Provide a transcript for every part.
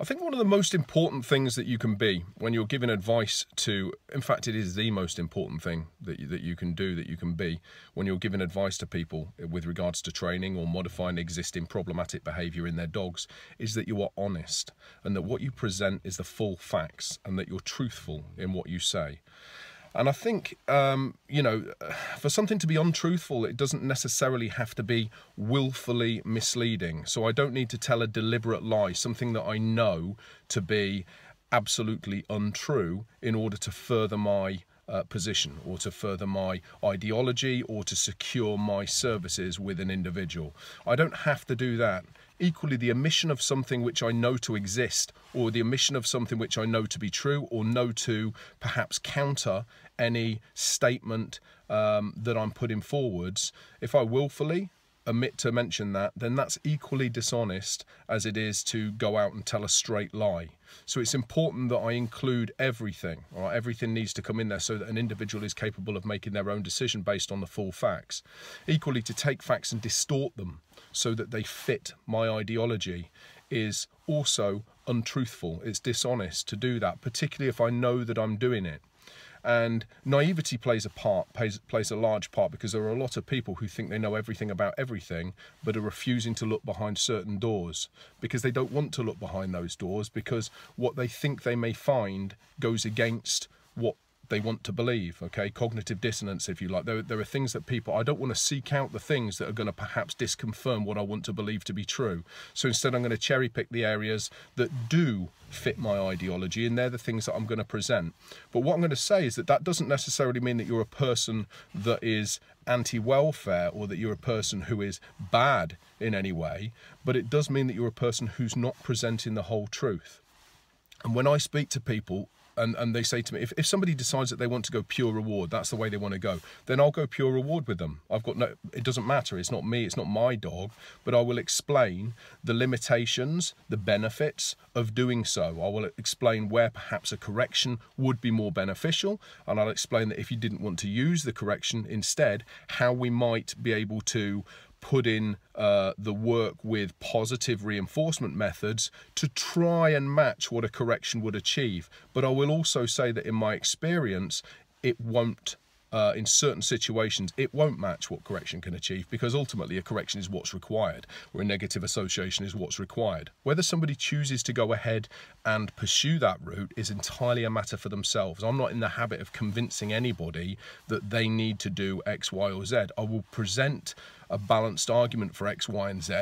I think one of the most important things that you can be when you're giving advice to, in fact, it is the most important thing that you can do, that you can be when you're giving advice to people with regards to training or modifying existing problematic behaviour in their dogs, is that you are honest and that what you present is the full facts and that you're truthful in what you say. And I think, you know, for something to be untruthful, it doesn't necessarily have to be willfully misleading. So I don't need to tell a deliberate lie, something that I know to be absolutely untrue, in order to further my position or to further my ideology or to secure my services with an individual. I don't have to do that. Equally, the omission of something which I know to exist, or the omission of something which I know to be true, or know to perhaps counter any statement that I'm putting forwards, if I willfully omit to mention that, then that's equally dishonest as it is to go out and tell a straight lie. So it's important that I include everything. All right? Everything needs to come in there so that an individual is capable of making their own decision based on the full facts. Equally, to take facts and distort them so that they fit my ideology is also untruthful. It's dishonest to do that, particularly if I know that I'm doing it. And naivety plays a large part, because there are a lot of people who think they know everything about everything but are refusing to look behind certain doors, because they don't want to look behind those doors, because what they think they may find goes against what they want to believe, okay? Cognitive dissonance, if you like. There are things that people, I don't want to seek out the things that are going to perhaps disconfirm what I want to believe to be true. So instead I'm going to cherry pick the areas that do fit my ideology, and they're the things that I'm going to present. But what I'm going to say is that that doesn't necessarily mean that you're a person that is anti-welfare or that you're a person who is bad in any way, but it does mean that you're a person who's not presenting the whole truth. And when I speak to people, and they say to me, if somebody decides that they want to go pure reward, that's the way they want to go, then I'll go pure reward with them. I've got no, it doesn't matter, it's not me, it's not my dog, but I will explain the limitations, the benefits of doing so. I will explain where perhaps a correction would be more beneficial, and I'll explain that if you didn't want to use the correction instead, how we might be able to put in the work with positive reinforcement methods to try and match what a correction would achieve. But I will also say that in my experience, it won't, in certain situations, it won't match what correction can achieve, because ultimately a correction is what's required, or a negative association is what's required. Whether somebody chooses to go ahead and pursue that route is entirely a matter for themselves. I'm not in the habit of convincing anybody that they need to do X, Y, or Z. I will present a balanced argument for X, Y, and Z,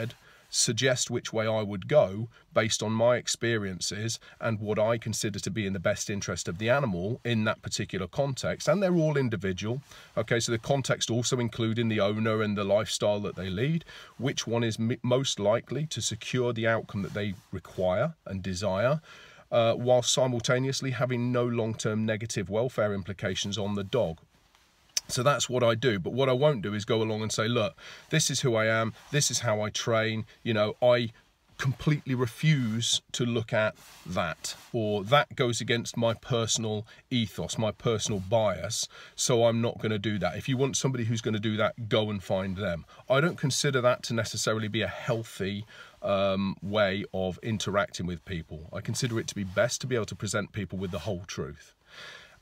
suggest which way I would go based on my experiences and what I consider to be in the best interest of the animal in that particular context. And they're all individual, okay? So the context also including the owner and the lifestyle that they lead, which one is most likely to secure the outcome that they require and desire, while simultaneously having no long-term negative welfare implications on the dog. So that's what I do. But what I won't do is go along and say, look, this is who I am, this is how I train, you know, I completely refuse to look at that, or that goes against my personal ethos, my personal bias, so I'm not going to do that. If you want somebody who's going to do that, go and find them. I don't consider that to necessarily be a healthy way of interacting with people. I consider it to be best to be able to present people with the whole truth.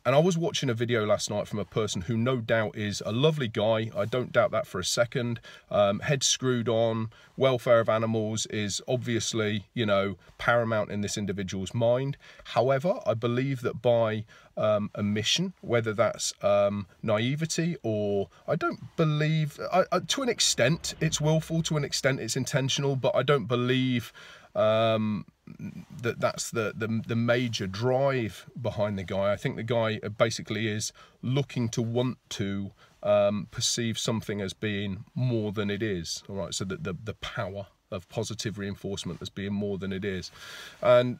And I was watching a video last night from a person who no doubt is a lovely guy, I don't doubt that for a second, head screwed on, welfare of animals is obviously, you know, paramount in this individual's mind. However, I believe that by omission, whether that's naivety or, I don't believe, to an extent it's willful, to an extent it's intentional, but I don't believe that's the major drive behind the guy. I think the guy basically is looking to want to perceive something as being more than it is, all right? So that the power of positive reinforcement as being more than it is. And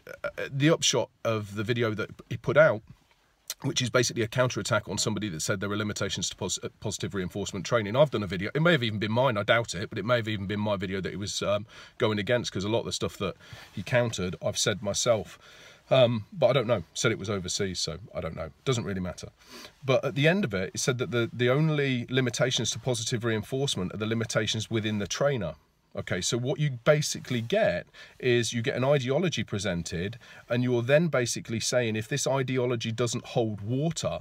the upshot of the video that he put out, which is basically a counterattack on somebody that said there are limitations to positive reinforcement training. I've done a video, it may have even been mine, I doubt it, but it may have even been my video that he was going against, because a lot of the stuff that he countered, I've said myself. But I don't know, said it was overseas, so I don't know, doesn't really matter. But at the end of it, it said that the only limitations to positive reinforcement are the limitations within the trainer. Okay, so what you basically get is you get an ideology presented, and you're then basically saying if this ideology doesn't hold water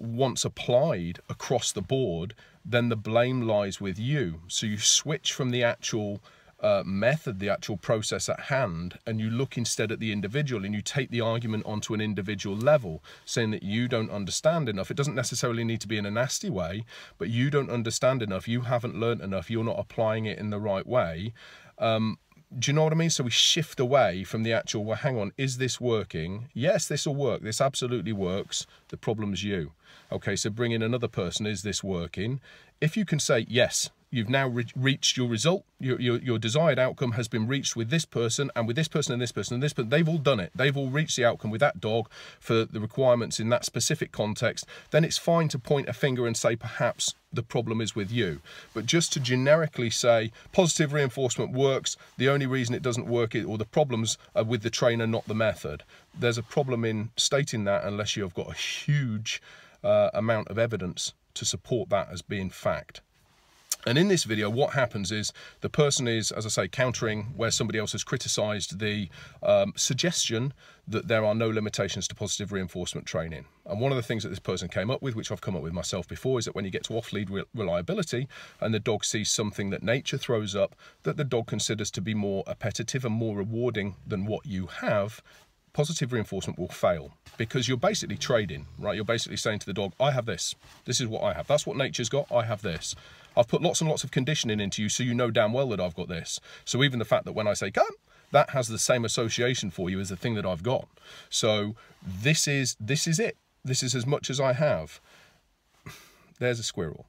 once applied across the board, then the blame lies with you. So you switch from the actual method, the actual process at hand, and you look instead at the individual, and you take the argument onto an individual level, saying that you don't understand enough. It doesn't necessarily need to be in a nasty way, but you don't understand enough, you haven't learnt enough, you're not applying it in the right way. Do you know what I mean? So we shift away from the actual, well, hang on, is this working? Yes, this will work. This absolutely works. The problem's you. Okay, so bring in another person. Is this working? If you can say, yes, you've now reached your result. Your desired outcome has been reached with this person and with this person and this person and this person. They've all done it. They've all reached the outcome with that dog for the requirements in that specific context. Then it's fine to point a finger and say, perhaps the problem is with you. But just to generically say positive reinforcement works, the only reason it doesn't work is, or the problems are with the trainer, not the method. There's a problem in stating that unless you've got a huge amount of evidence to support that as being fact. And in this video, what happens is the person is, as I say, countering where somebody else has criticised the suggestion that there are no limitations to positive reinforcement training. And one of the things that this person came up with, which I've come up with myself before, is that when you get to off-lead reliability and the dog sees something that nature throws up that the dog considers to be more appetitive and more rewarding than what you have, positive reinforcement will fail, because you're basically trading, right? You're basically saying to the dog, I have this. This is what I have. That's what nature's got. I have this. I've put lots and lots of conditioning into you, so you know damn well that I've got this. So even the fact that when I say come, that has the same association for you as the thing that I've got. So this is it. This is as much as I have. There's a squirrel.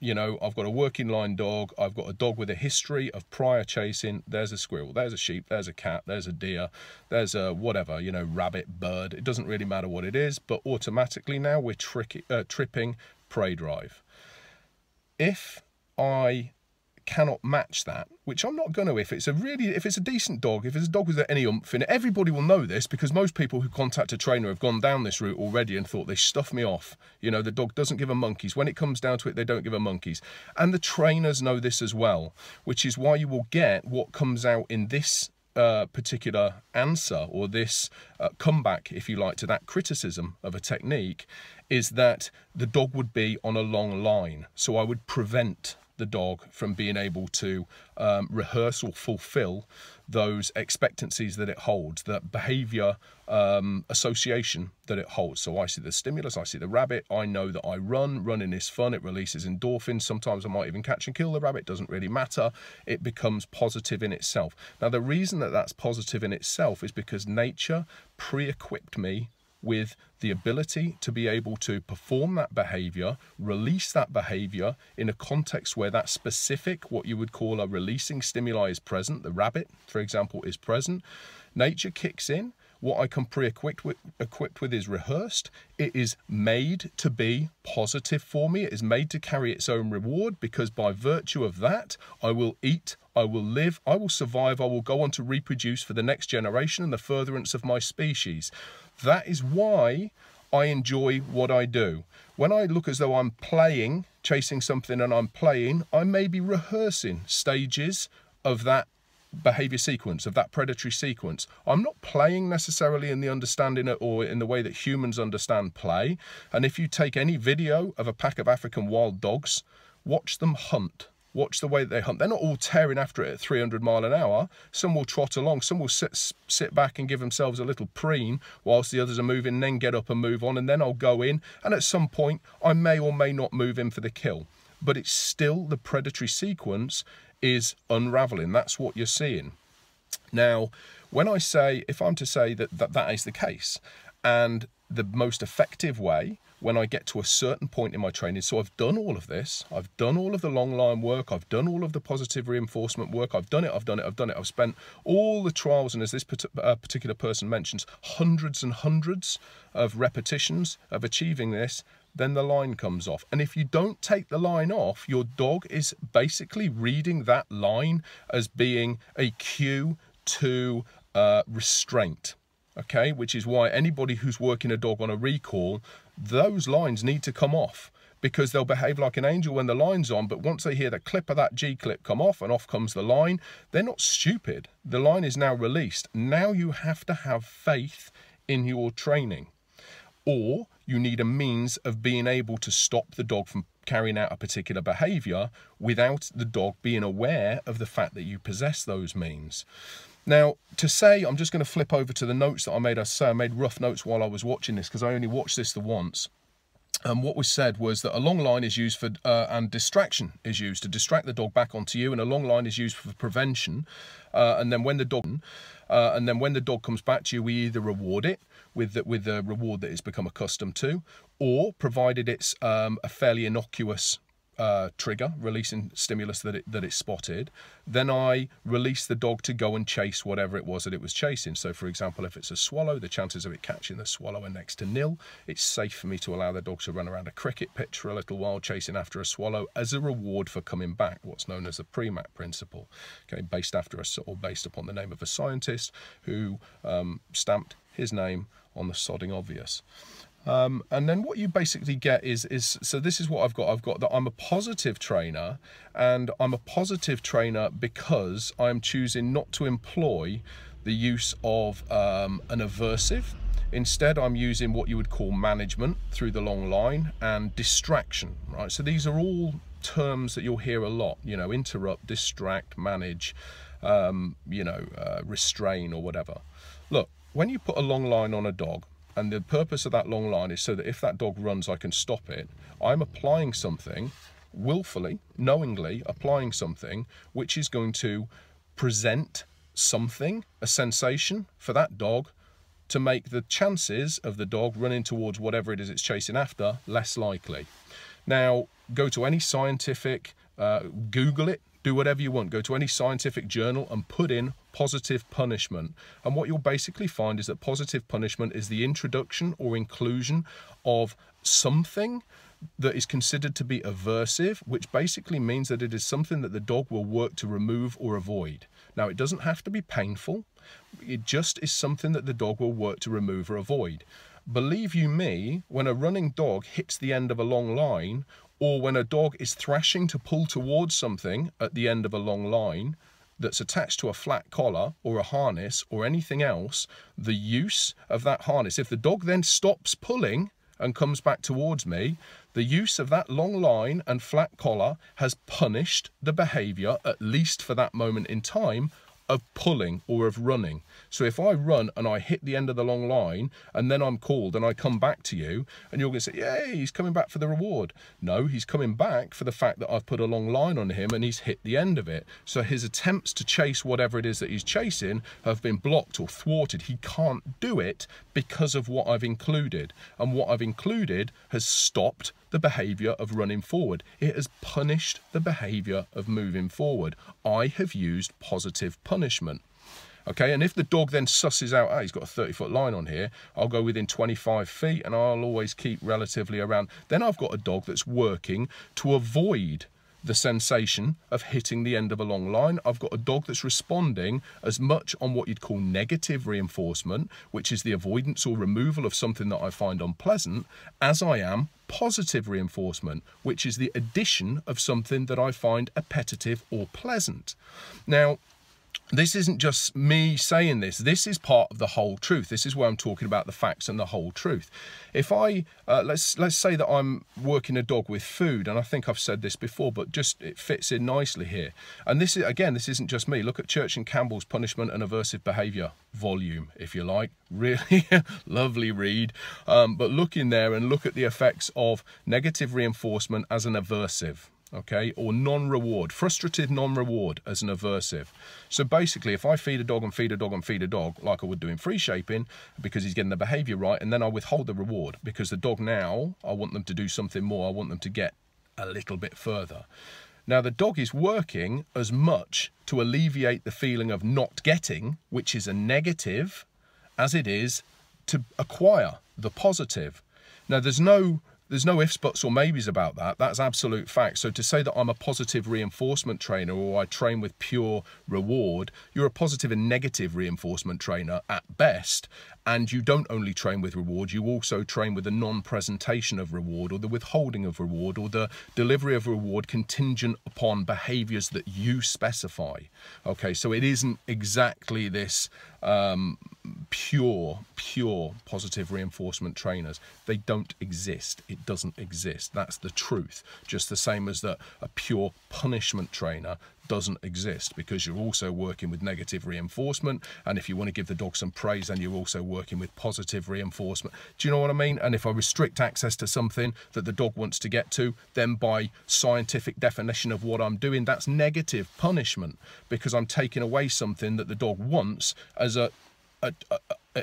You know, I've got a working line dog, I've got a dog with a history of prior chasing, there's a squirrel, there's a sheep, there's a cat, there's a deer, there's a whatever, you know, rabbit, bird, it doesn't really matter what it is, but automatically now we're tripping prey drive. If I cannot match that, which I'm not going to, if it's a decent dog, if it's a dog with any oomph in it, everybody will know this, because most people who contact a trainer have gone down this route already and thought, they stuff me off, you know, the dog doesn't give a monkeys. When it comes down to it, they don't give a monkeys. And the trainers know this as well, which is why you will get what comes out in this particular answer, or this comeback, if you like, to that criticism of a technique, is that the dog would be on a long line. So I would prevent the dog from being able to rehearse or fulfill those expectancies that it holds, that behaviour association that it holds. So I see the stimulus, I see the rabbit, I know that I run, running is fun, it releases endorphins, sometimes I might even catch and kill the rabbit, doesn't really matter, it becomes positive in itself. Now the reason that that's positive in itself is because nature pre-equipped me with the ability to be able to perform that behavior, release that behavior in a context where that specific, what you would call a releasing stimuli is present. The rabbit, for example, is present. Nature kicks in. What I come pre-equipped with is rehearsed. It is made to be positive for me. It is made to carry its own reward, because by virtue of that, I will eat, I will live, I will survive, I will go on to reproduce for the next generation and the furtherance of my species. That is why I enjoy what I do. When I look as though I'm playing, chasing something and I'm playing, I may be rehearsing stages of that behavior sequence, of that predatory sequence. I'm not playing necessarily in the understanding or in the way that humans understand play. And if you take any video of a pack of African wild dogs, watch them hunt. Watch the way that they hunt. They're not all tearing after it at 300 mile an hour. Some will trot along. Some will sit back and give themselves a little preen whilst the others are moving, then get up and move on. And then I'll go in. And at some point, I may or may not move in for the kill. But it's still the predatory sequence is unraveling. That's what you're seeing. Now, when I say, if I'm to say that is the case, and the most effective way when I get to a certain point in my training, so I've done all of this, I've done all of the long line work, I've done all of the positive reinforcement work, I've done it, I've done it, I've done it, I've spent all the trials, and as this particular person mentions, hundreds and hundreds of repetitions of achieving this, then the line comes off. And if you don't take the line off, your dog is basically reading that line as being a cue to restraint, okay? Which is why anybody who's working a dog on a recall, those lines need to come off, because they'll behave like an angel when the line's on, but once they hear the clip of that G-clip come off and off comes the line, they're not stupid. The line is now released. Now you have to have faith in your training, or you need a means of being able to stop the dog from carrying out a particular behaviour without the dog being aware of the fact that you possess those means. Now, to say, I'm just going to flip over to the notes that I made. I say I made rough notes while I was watching this because I only watched this the once. And what was said was that a long line is used for, and distraction is used to distract the dog back onto you, and a long line is used for prevention. And then when the dog comes back to you, we either reward it with the reward that it's become accustomed to, or provided it's a fairly innocuous trigger, releasing stimulus that it spotted, then I release the dog to go and chase whatever it was that it was chasing. So for example, if it's a swallow, the chances of it catching the swallow are next to nil. It's safe for me to allow the dog to run around a cricket pitch for a little while chasing after a swallow as a reward for coming back, what's known as the PREMAP principle, okay, based upon the name of a scientist who stamped his name on the sodding obvious. And then what you basically get is so this is what I've got. I've got that I'm a positive trainer, and I'm a positive trainer because I'm choosing not to employ the use of an aversive. Instead, I'm using what you would call management through the long line and distraction, right? So these are all terms that you'll hear a lot, you know, interrupt, distract, manage, restrain or whatever. Look, when you put a long line on a dog, and the purpose of that long line is so that if that dog runs, I can stop it. I'm applying something, willfully, knowingly applying something, which is going to present something, a sensation for that dog to make the chances of the dog running towards whatever it is it's chasing after less likely. Now, go to any scientific, Google it, do whatever you want. Go to any scientific journal and put in positive punishment. And what you'll basically find is that positive punishment is the introduction or inclusion of something that is considered to be aversive, which basically means that it is something that the dog will work to remove or avoid. Now, it doesn't have to be painful. It just is something that the dog will work to remove or avoid. Believe you me, when a running dog hits the end of a long line, or when a dog is thrashing to pull towards something at the end of a long line that's attached to a flat collar or a harness or anything else, the use of that harness, if the dog then stops pulling and comes back towards me, the use of that long line and flat collar has punished the behaviour, at least for that moment in time, of pulling or of running. So if I run and I hit the end of the long line and then I'm called and I come back to you and you're going to say, yay, he's coming back for the reward. No, he's coming back for the fact that I've put a long line on him and he's hit the end of it. So his attempts to chase whatever it is that he's chasing have been blocked or thwarted. He can't do it because of what I've included. And what I've included has stopped the behaviour of running forward. It has punished the behaviour of moving forward. I have used positive punishment. Okay, and if the dog then susses out, oh, he's got a 30-foot line on here, I'll go within 25 feet and I'll always keep relatively around. Then I've got a dog that's working to avoid the sensation of hitting the end of a long line. I've got a dog that's responding as much on what you'd call negative reinforcement, which is the avoidance or removal of something that I find unpleasant, as I am positive reinforcement, which is the addition of something that I find appetitive or pleasant. Now, this isn't just me saying this. This is part of the whole truth. This is where I'm talking about the facts and the whole truth. If I, let's say that I'm working a dog with food, and I think I've said this before, but just it fits in nicely here. And this is, again, this isn't just me. Look at Church and Campbell's Punishment and Aversive Behaviour volume, if you like. Really lovely read. But look in there and look at the effects of negative reinforcement as an aversive. Okay, or non-reward, frustrative non-reward as an aversive. So basically, if I feed a dog and feed a dog and feed a dog, like I would do in free shaping, because he's getting the behaviour right, and then I withhold the reward, because the dog now, I want them to do something more, I want them to get a little bit further. Now, the dog is working as much to alleviate the feeling of not getting, which is a negative, as it is to acquire the positive. Now, there's no There's no ifs, buts or maybes about that. That's absolute fact. So to say that I'm a positive reinforcement trainer or I train with pure reward, you're a positive and negative reinforcement trainer at best. And you don't only train with reward, you also train with the non-presentation of reward or the withholding of reward or the delivery of reward contingent upon behaviors that you specify. Okay, so it isn't exactly this pure positive reinforcement trainers. They don't exist. It doesn't exist. That's the truth. Just the same as that a pure punishment trainer doesn't exist, because you're also working with negative reinforcement, and if you want to give the dog some praise, then you're also working with positive reinforcement. Do you know what I mean? And if I restrict access to something that the dog wants to get to, then by scientific definition of what I'm doing, that's negative punishment, because I'm taking away something that the dog wants as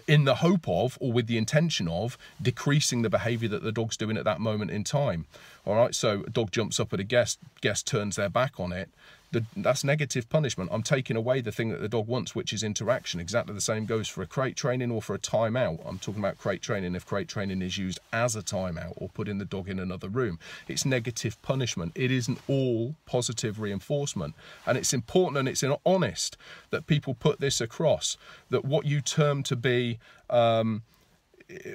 in the hope of, or with the intention of, decreasing the behaviour that the dog's doing at that moment in time. All right, so a dog jumps up at a guest, guest turns their back on it. That's negative punishment. I'm taking away the thing that the dog wants, which is interaction. Exactly the same goes for a crate training or for a timeout. I'm talking about crate training if crate training is used as a timeout or putting the dog in another room. It's negative punishment. It isn't all positive reinforcement. And it's important and it's honest that people put this across, that what you term to be...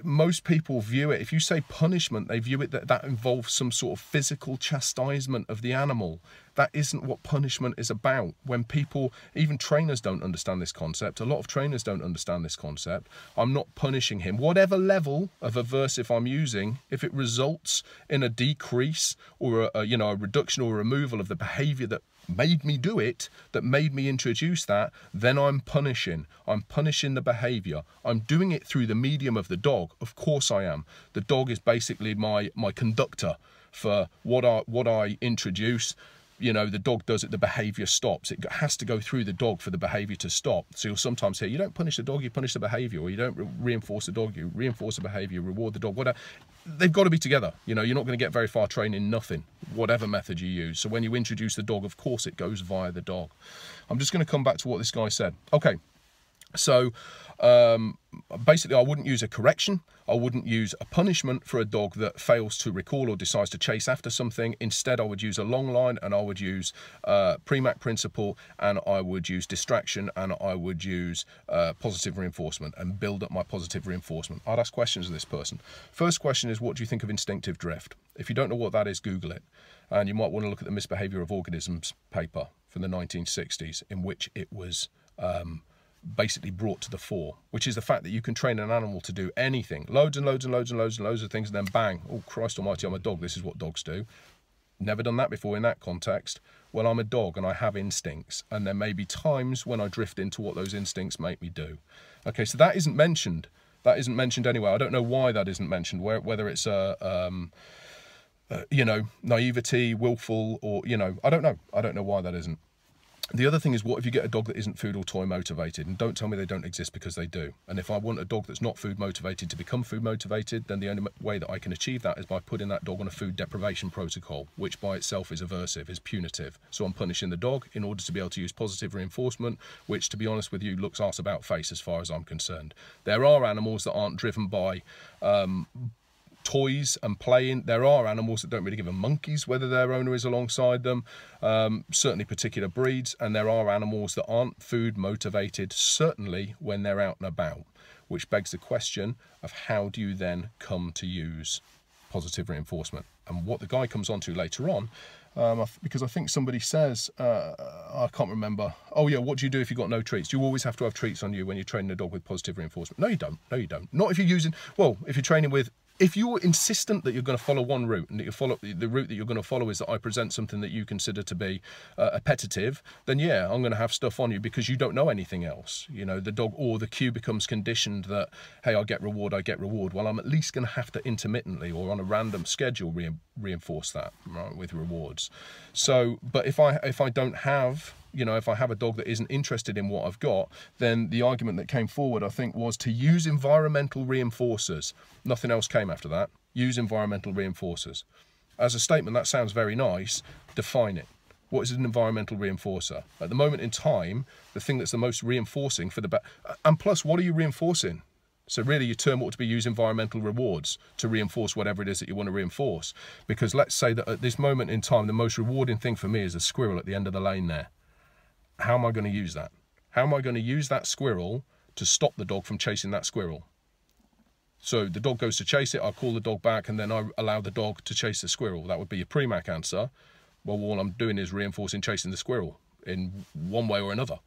most people view it, if you say punishment, they view it that involves some sort of physical chastisement of the animal. That isn't what punishment is about. When people, even trainers don't understand this concept, a lot of trainers don't understand this concept. I'm not punishing him. Whatever level of aversive I'm using, if it results in a decrease or a reduction or removal of the behavior that made me do it, that made me introduce that, then I'm punishing. I'm punishing the behaviour. I'm doing it through the medium of the dog. Of course I am. The dog is basically my conductor for what I introduce. You know, the dog does it, the behaviour stops. It has to go through the dog for the behaviour to stop. So you'll sometimes hear, you don't punish the dog, you punish the behaviour, or you don't reinforce the dog, you reinforce the behaviour, reward the dog, whatever. They've got to be together. You know, you're not going to get very far training nothing, whatever method you use. So when you introduce the dog, of course it goes via the dog. I'm just going to come back to what this guy said. Okay, so basically I wouldn't use a correction. I wouldn't use a punishment for a dog that fails to recall or decides to chase after something. Instead, I would use a long line, and I would use PREMAC principle, and I would use distraction, and I would use positive reinforcement and build up my positive reinforcement. I'd ask questions of this person. First question is, what do you think of instinctive drift? If you don't know what that is, Google it. And you might want to look at the Misbehaviour of Organisms paper from the 1960s, in which it was... basically brought to the fore, which is the fact that you can train an animal to do anything, loads and loads and loads and loads and loads of things, and then bang, oh Christ almighty, I'm a dog, this is what dogs do. Never done that before in that context. Well, I'm a dog and I have instincts, and there may be times when I drift into what those instincts make me do. Okay, so that isn't mentioned. That isn't mentioned anywhere. I don't know why that isn't mentioned, whether it's naivety, willful, or, I don't know. I don't know why that isn't. The other thing is, what if you get a dog that isn't food or toy motivated? And don't tell me they don't exist, because they do. And if I want a dog that's not food motivated to become food motivated, then the only way that I can achieve that is by putting that dog on a food deprivation protocol, which by itself is aversive, is punitive. So I'm punishing the dog in order to be able to use positive reinforcement, which, to be honest with you, looks arse about face as far as I'm concerned. There are animals that aren't driven by... toys and playing. There are animals that don't really give a monkeys whether their owner is alongside them, certainly particular breeds, and there are animals that aren't food motivated, certainly when they're out and about, which begs the question of, how do you then come to use positive reinforcement? And what the guy comes on to later on, because I think somebody says, I can't remember, oh yeah, what do you do if you've got no treats? Do you always have to have treats on you when you're training a dog with positive reinforcement? No, you don't. No, you don't. Not if you're using, well, if you're training with, if you're insistent that you're going to follow one route, and that you follow the route that you're going to follow is that I present something that you consider to be appetitive, then yeah, I'm going to have stuff on you, because you don't know anything else. You know, the dog or the cue becomes conditioned that, hey, I get reward, I get reward. Well, I'm at least going to have to intermittently or on a random schedule reinforce that, right, with rewards. So, but if I don't have, if I have a dog that isn't interested in what I've got, then the argument that came forward, I think, was to use environmental reinforcers. Nothing else came after that. Use environmental reinforcers. As a statement, that sounds very nice. Define it. What is an environmental reinforcer? At the moment in time, the thing that's the most reinforcing for the... And plus, what are you reinforcing? So really your term ought to be use environmental rewards to reinforce whatever it is that you want to reinforce. Because let's say that at this moment in time, the most rewarding thing for me is a squirrel at the end of the lane there. How am I going to use that? How am I going to use that squirrel to stop the dog from chasing that squirrel? So the dog goes to chase it, I call the dog back, and then I allow the dog to chase the squirrel. That would be your pre-mac answer. Well, all I'm doing is reinforcing chasing the squirrel in one way or another.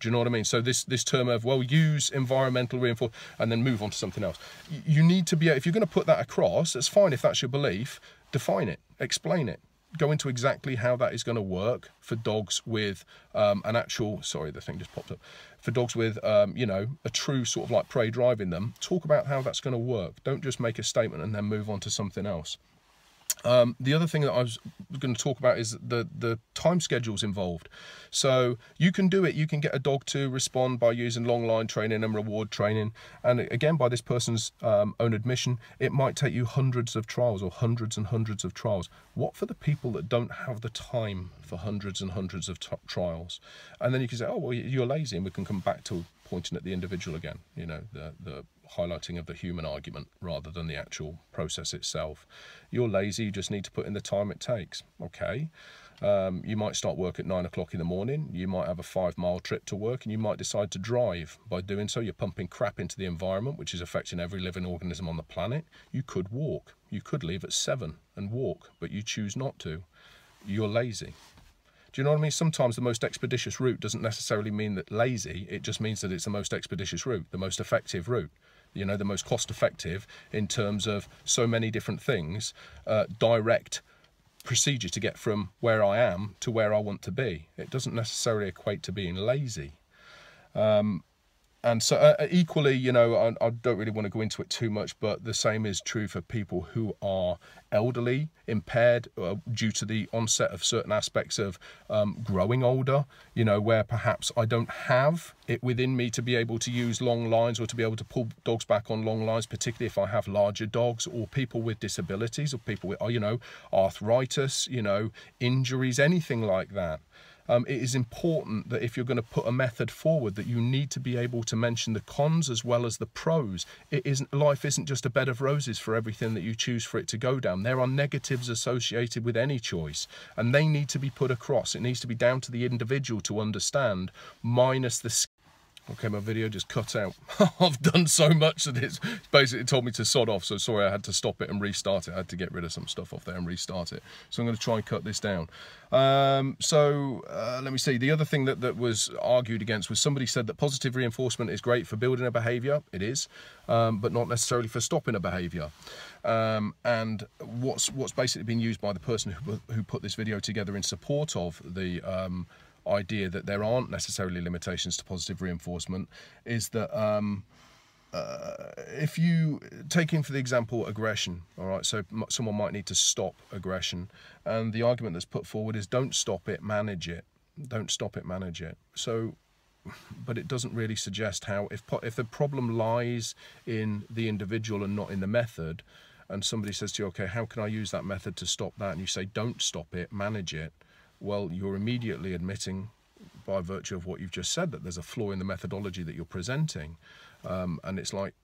Do you know what I mean? So this term of, well, use environmental reinforcement, and then move on to something else. You need to be, if you're going to put that across, that's fine if that's your belief, define it, explain it. Go into exactly how that is going to work for dogs with an actual, sorry, the thing just popped up. For dogs with, you know, a true sort of like prey drive in them, talk about how that's going to work. Don't just make a statement and then move on to something else. The other thing that I was going to talk about is the time schedules involved. So you can do it. You can get a dog to respond by using long line training and reward training. And again, by this person's own admission, it might take you hundreds of trials or hundreds and hundreds of trials. What for the people that don't have the time for hundreds and hundreds of trials? And then you can say, oh, well, you're lazy, and we can come back to pointing at the individual again, you know, the highlighting of the human argument rather than the actual process itself. You're lazy, you just need to put in the time it takes. Okay, you might start work at 9 o'clock in the morning, you might have a 5-mile trip to work, and you might decide to drive. By doing so, you're pumping crap into the environment, which is affecting every living organism on the planet. You could walk, you could leave at 7 and walk, but you choose not to. You're lazy. Do you know what I mean? Sometimes the most expeditious route doesn't necessarily mean that lazy, it just means that it's the most expeditious route, the most effective route, you know, the most cost effective in terms of so many different things, direct procedure to get from where I am to where I want to be. It doesn't necessarily equate to being lazy. And so equally, you know, I don't really want to go into it too much, but the same is true for people who are elderly, impaired due to the onset of certain aspects of growing older, you know, where perhaps I don't have it within me to be able to use long lines or to be able to pull dogs back on long lines, particularly if I have larger dogs, or people with disabilities, or people with, you know, arthritis, you know, injuries, anything like that. It is important that if you're going to put a method forward, that you need to be able to mention the cons as well as the pros. It isn't, life isn't just a bed of roses for everything that you choose for it to go down. There are negatives associated with any choice, and they need to be put across. It needs to be down to the individual to understand, minus the skill. Okay, my video just cut out. I've done so much that it's basically told me to sod off, so sorry, I had to stop it and restart it. I had to get rid of some stuff off there and restart it. So I'm going to try and cut this down. Let me see. The other thing that was argued against was somebody said that positive reinforcement is great for building a behaviour. It is, but not necessarily for stopping a behaviour. And what's basically been used by the person who put this video together in support of the idea that there aren't necessarily limitations to positive reinforcement is that if you take in for the example aggression, all right, so someone might need to stop aggression, and the argument that's put forward is don't stop it, manage it. Don't stop it, manage it. So, but it doesn't really suggest how, if the problem lies in the individual and not in the method, and somebody says to you, okay, how can I use that method to stop that? And you say, don't stop it, manage it. Well, you're immediately admitting, by virtue of what you've just said, that there's a flaw in the methodology that you're presenting. And it's like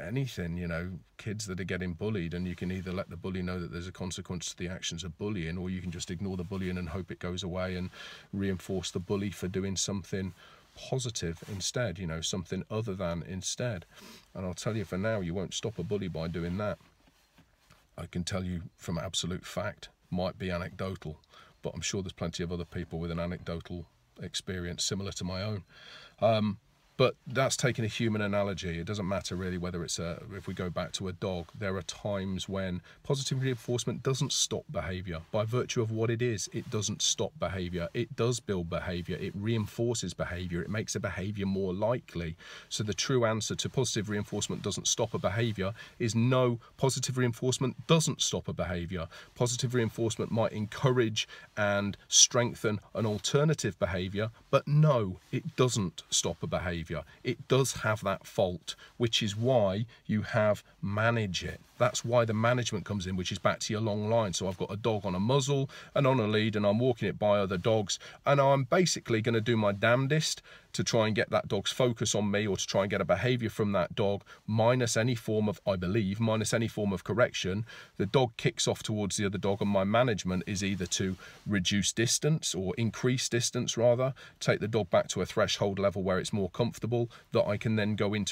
anything, you know, kids that are getting bullied, and you can either let the bully know that there's a consequence to the actions of bullying, or you can just ignore the bullying and hope it goes away and reinforce the bully for doing something positive instead, you know, something other than instead. And I'll tell you for now, you won't stop a bully by doing that. I can tell you from absolute fact, might be anecdotal, but I'm sure there's plenty of other people with an anecdotal experience similar to my own. But that's taking a human analogy. It doesn't matter really whether it's if we go back to a dog, there are times when positive reinforcement doesn't stop behavior. By virtue of what it is, it doesn't stop behavior. It does build behavior. It reinforces behavior. It makes a behavior more likely. So the true answer to positive reinforcement doesn't stop a behavior is no, positive reinforcement doesn't stop a behavior. Positive reinforcement might encourage and strengthen an alternative behavior, but no, it doesn't stop a behavior. It does have that fault, which is why you have manage it. That's why the management comes in, which is back to your long line. So I've got a dog on a muzzle and on a lead, and I'm walking it by other dogs, and I'm basically going to do my damnedest to try and get that dog's focus on me, or to try and get a behavior from that dog, minus any form of, I believe, minus any form of correction, the dog kicks off towards the other dog, and my management is either to reduce distance, or increase distance rather, take the dog back to a threshold level where it's more comfortable, that I can then go into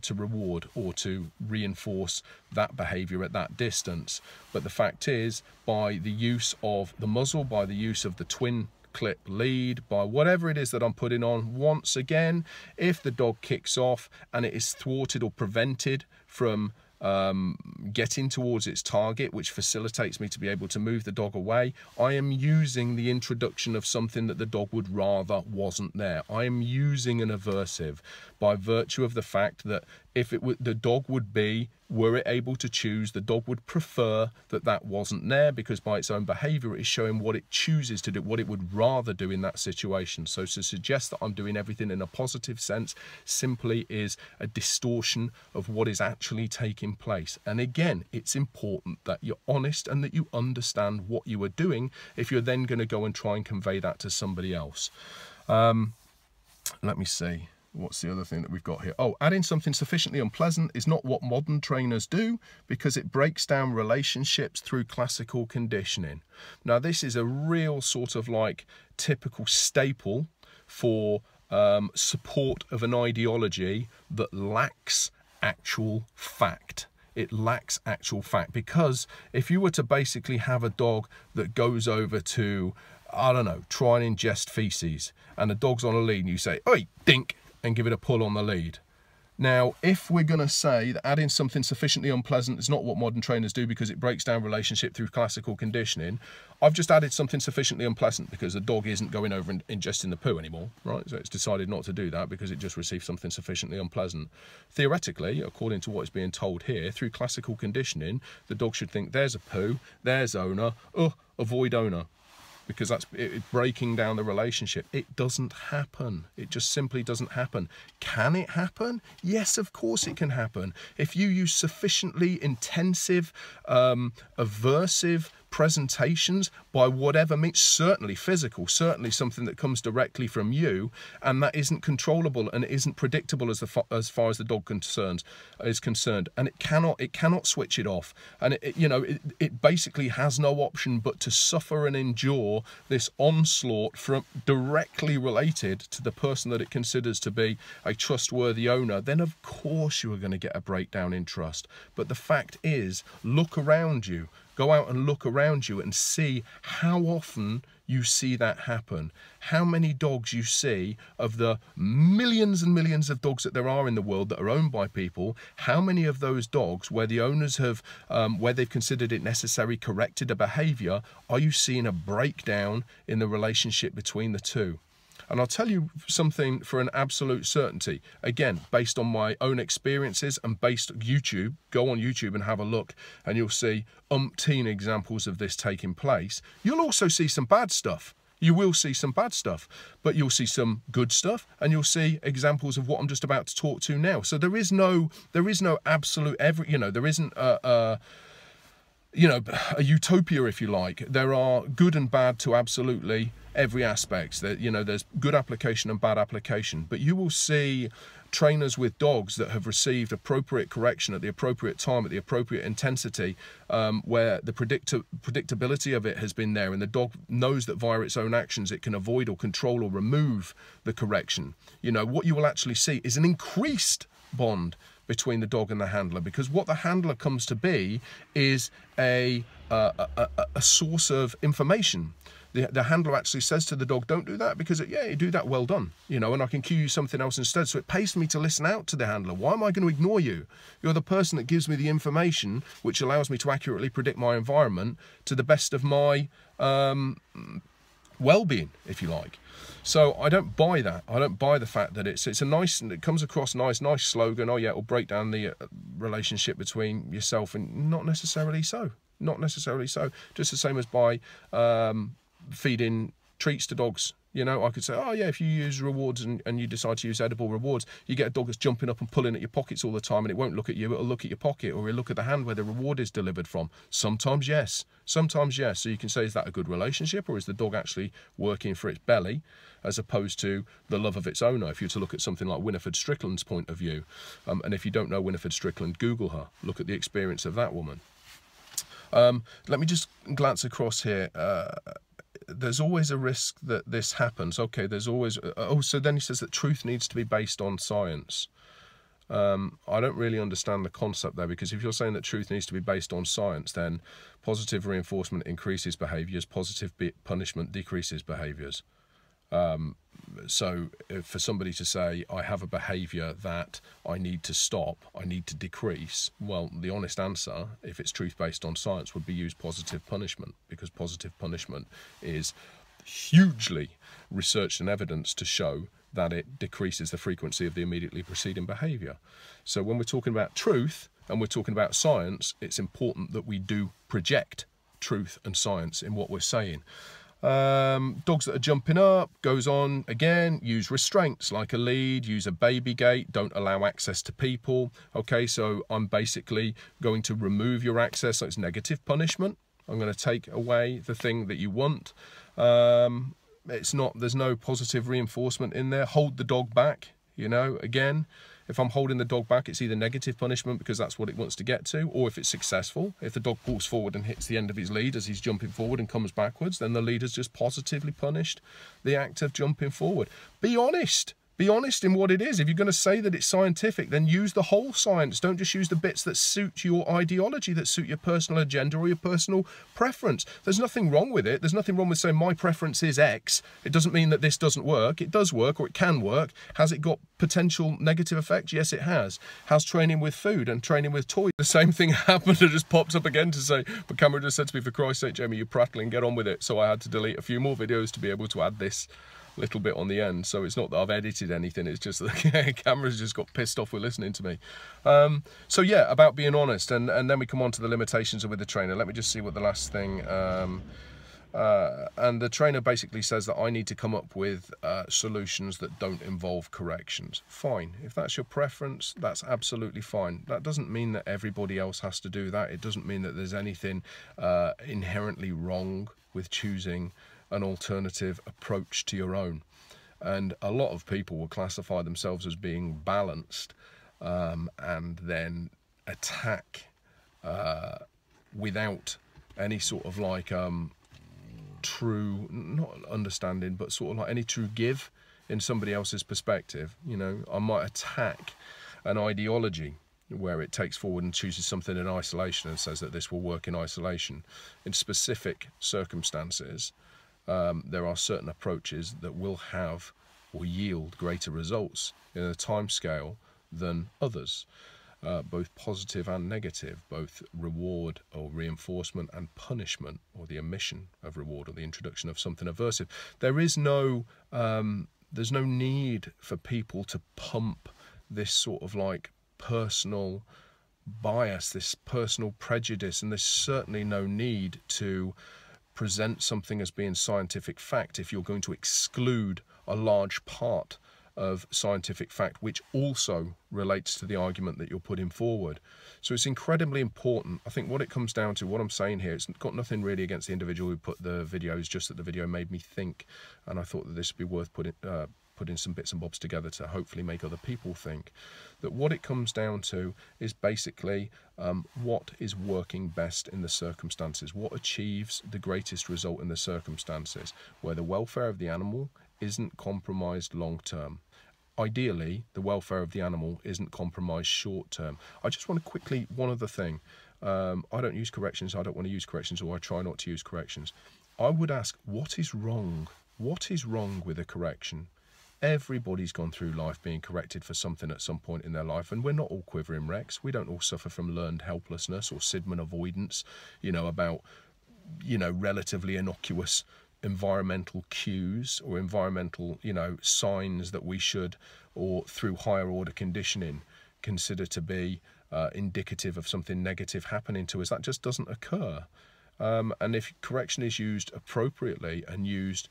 to reward or to reinforce that behavior at that distance. But the fact is, by the use of the muzzle, by the use of the twin clip lead, by whatever it is that I'm putting on, once again, if the dog kicks off and it is thwarted or prevented from getting towards its target, which facilitates me to be able to move the dog away, I am using the introduction of something that the dog would rather wasn't there. I am using an aversive by virtue of the fact that if it the dog would be, were it able to choose, the dog would prefer that that wasn't there, because by its own behavior it is showing what it chooses to do, what it would rather do in that situation. So to suggest that I'm doing everything in a positive sense simply is a distortion of what is actually taking place. And again, it's important that you're honest and that you understand what you are doing if you're then going to go and try and convey that to somebody else. Let me see. What's the other thing that we've got here? Oh, adding something sufficiently unpleasant is not what modern trainers do, because it breaks down relationships through classical conditioning. Now, this is a real sort of like typical staple for support of an ideology that lacks actual fact. It lacks actual fact, because if you were to basically have a dog that goes over to, I don't know, try and ingest feces, and the dog's on a lead and you say, "Oi, dink," and give it a pull on the lead. Now, if we're going to say that adding something sufficiently unpleasant is not what modern trainers do because it breaks down relationship through classical conditioning, I've just added something sufficiently unpleasant because the dog isn't going over and ingesting the poo anymore, right? So it's decided not to do that because it just received something sufficiently unpleasant. Theoretically, according to what is being told here, through classical conditioning, the dog should think, there's a poo, there's owner, oh, avoid owner, because that's it, breaking down the relationship. It doesn't happen. It just simply doesn't happen. Can it happen? Yes, of course it can happen. If you use sufficiently intensive, aversive presentations by whatever means, certainly physical, certainly something that comes directly from you, and that isn't controllable and isn't predictable as far as the dog is concerned, and it cannot switch it off, and it basically has no option but to suffer and endure this onslaught from directly related to the person that it considers to be a trustworthy owner, then of course you are going to get a breakdown in trust. But the fact is, look around you. Go out and look around you and see how often you see that happen. How many dogs you see, of the millions and millions of dogs that there are in the world that are owned by people, how many of those dogs where the owners have, where they've considered it necessary, corrected a behavior, are you seeing a breakdown in the relationship between the two? And I'll tell you something for an absolute certainty, again, based on my own experiences and based on YouTube. Go on YouTube and have a look and you'll see umpteen examples of this taking place. You'll also see some bad stuff. You will see some bad stuff, but you'll see some good stuff, and you'll see examples of what I'm just about to talk to now. So there is no absolute, there isn't a utopia, if you like. There are good and bad to absolutely every aspect. There's good application and bad application, but you will see trainers with dogs that have received appropriate correction at the appropriate time, at the appropriate intensity, where the predictability of it has been there, and the dog knows that via its own actions it can avoid or control or remove the correction. What you will actually see is an increased bond between the dog and the handler, because what the handler comes to be is a source of information. The handler actually says to the dog, don't do that, because, yeah, you do that, well done, and I can cue you something else instead. So it pays for me to listen out to the handler. Why am I going to ignore you? You're the person that gives me the information which allows me to accurately predict my environment to the best of my well-being, if you like. So I don't buy that. I don't buy the fact that it's a nice, and it comes across nice slogan. Oh yeah, it'll break down the relationship between yourself, and not necessarily so. Not necessarily so. Just the same as by feeding treats to dogs. You know, I could say, oh yeah, if you use rewards and you decide to use edible rewards, you get a dog that's jumping up and pulling at your pockets all the time, and it won't look at you, it'll look at your pocket, or it'll look at the hand where the reward is delivered from. Sometimes yes, sometimes yes. So you can say, is that a good relationship, or is the dog actually working for its belly as opposed to the love of its owner? If you're to look at something like Winifred Strickland's point of view, and if you don't know Winifred Strickland, Google her, look at the experience of that woman. Let me just glance across here. There's always a risk that this happens. Okay, there's always... Oh, so then he says that truth needs to be based on science. I don't really understand the concept there, because if you're saying that truth needs to be based on science, then positive reinforcement increases behaviours, positive punishment decreases behaviours. So for somebody to say, I have a behaviour that I need to stop, I need to decrease, well, the honest answer, if it's truth based on science, would be use positive punishment, because positive punishment is hugely researched and evidenced to show that it decreases the frequency of the immediately preceding behaviour. So when we're talking about truth and we're talking about science, it's important that we do project truth and science in what we're saying. Dogs that are jumping up, goes on again, use restraints like a lead, use a baby gate, don't allow access to people. Okay, so I'm basically going to remove your access, so it's negative punishment. I'm going to take away the thing that you want. It's not, there's no positive reinforcement in there. Hold the dog back, you know, again. If I'm holding the dog back, it's either negative punishment because that's what it wants to get to, or if it's successful, if the dog pulls forward and hits the end of his lead as he's jumping forward and comes backwards, then the leader's just positively punished the act of jumping forward. Be honest. Be honest in what it is. If you're going to say that it's scientific, then use the whole science. Don't just use the bits that suit your ideology, that suit your personal agenda or your personal preference. There's nothing wrong with it. There's nothing wrong with saying my preference is X. It doesn't mean that this doesn't work. It does work, or it can work. Has it got potential negative effects? Yes, it has. Has training with food and training with toys? The same thing happened. It just pops up again to say, but Cameron just said to me, for Christ's sake, Jamie, you're prattling, get on with it. So I had to delete a few more videos to be able to add this little bit on the end. So it's not that I've edited anything, it's just the camera's just got pissed off with listening to me. So yeah, about being honest, and then we come on to the limitations with the trainer. Let me just see what the last thing... and the trainer basically says that I need to come up with solutions that don't involve corrections. Fine. If that's your preference, that's absolutely fine. That doesn't mean that everybody else has to do that. It doesn't mean that there's anything inherently wrong with choosing an alternative approach to your own. And a lot of people will classify themselves as being balanced and then attack without any sort of like true, not understanding, but sort of like any true give in somebody else's perspective. You know, I might attack an ideology where it takes forward and chooses something in isolation and says that this will work in isolation. In specific circumstances, there are certain approaches that will have or yield greater results in a time scale than others, both positive and negative, both reward or reinforcement and punishment, or the omission of reward or the introduction of something aversive. There is no, there's no need for people to pump this sort of like personal bias, this personal prejudice, and there's certainly no need to present something as being scientific fact if you're going to exclude a large part of scientific fact, which also relates to the argument that you're putting forward. So it's incredibly important. I think what it comes down to, what I'm saying here, it's got nothing really against the individual who put the video, it's just that the video made me think, and I thought that this would be worth putting some bits and bobs together to hopefully make other people think. That what it comes down to is basically what is working best in the circumstances, what achieves the greatest result in the circumstances, where the welfare of the animal isn't compromised long term. Ideally, the welfare of the animal isn't compromised short term. I just want to quickly, one other thing. I don't use corrections, I don't want to use corrections, or I try not to use corrections. I would ask, what is wrong? What is wrong with a correction? Everybody's gone through life being corrected for something at some point in their life, and we're not all quivering wrecks. We don't all suffer from learned helplessness or Sidman avoidance, you know, about, you know, relatively innocuous environmental cues or environmental, you know, signs that we should, or through higher order conditioning, consider to be indicative of something negative happening to us. That just doesn't occur. And if correction is used appropriately and used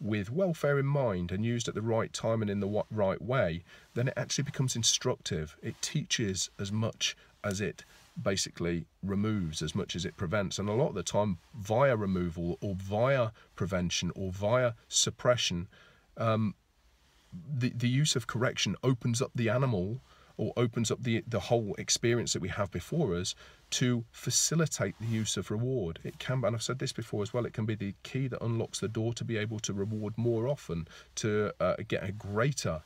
with welfare in mind and used at the right time and in the right way, then it actually becomes instructive. It teaches as much as it basically removes, as much as it prevents. And a lot of the time, via removal or via prevention or via suppression, the use of correction opens up the animal, or opens up the whole experience that we have before us, to facilitate the use of reward. It can, and I've said this before as well, it can be the key that unlocks the door to be able to reward more often, to get a greater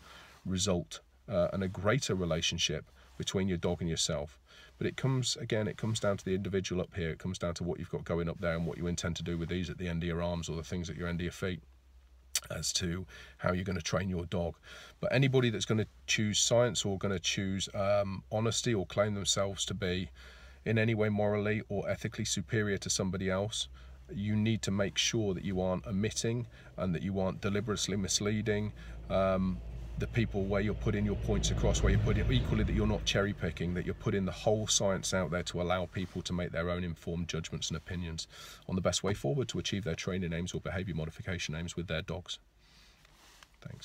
result and a greater relationship between your dog and yourself. But it comes, again, it comes down to the individual up here. It comes down to what you've got going up there and what you intend to do with these at the end of your arms or the things at your end of your feet, as to how you're going to train your dog. But anybody that's going to choose science or going to choose honesty, or claim themselves to be in any way morally or ethically superior to somebody else, you need to make sure that you aren't omitting and that you aren't deliberately misleading the people where you're putting your points across, where you're putting, equally, that you're not cherry picking, that you're putting the whole science out there to allow people to make their own informed judgments and opinions on the best way forward to achieve their training aims or behaviour modification aims with their dogs. Thanks.